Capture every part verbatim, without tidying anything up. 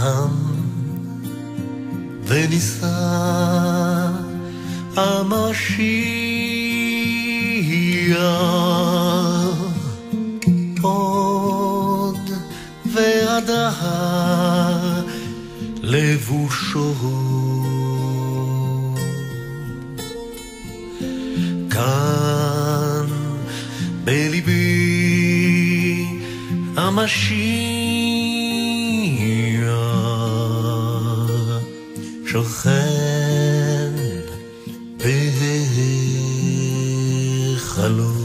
Там, где несла Амашия, Од ועדה לבושו. כאן בליבי המשיח שוכן בחלום.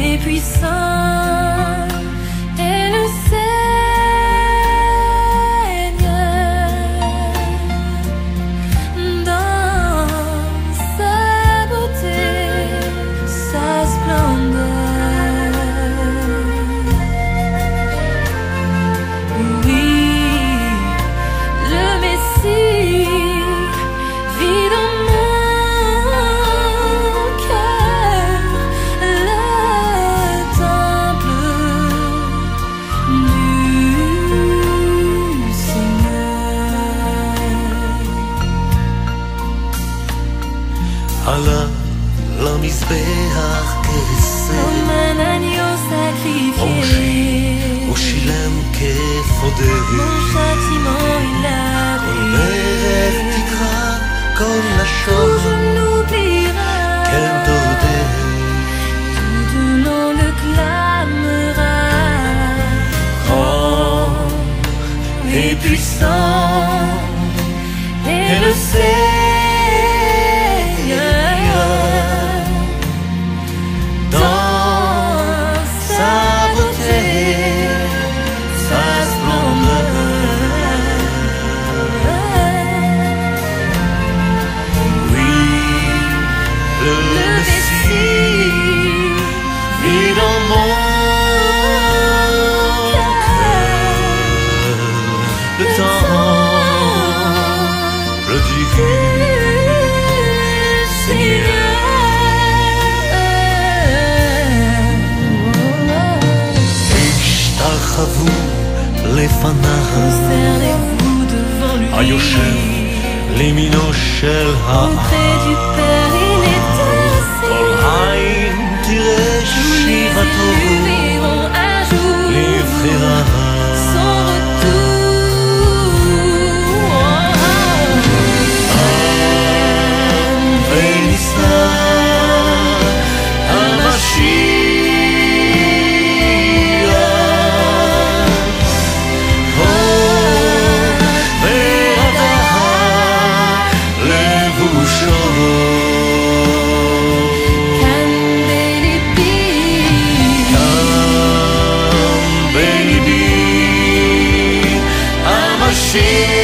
Grand et puissant est le Seigneur, dans sa beauté, sa splendeur. עלה למזבח כסף, אומן עניו סקריפי, עונשי הוא שילם כפודש, מושת עמו אליו, כל ערב תקרא כל לשון, וז'נו פירה, כן תודה, tout l'on le clamera. Grand et puissant est le Seigneur, היושב לימינו של העם, כל עין תראה שיבתו לבחירה. עם ונישא המשיח, she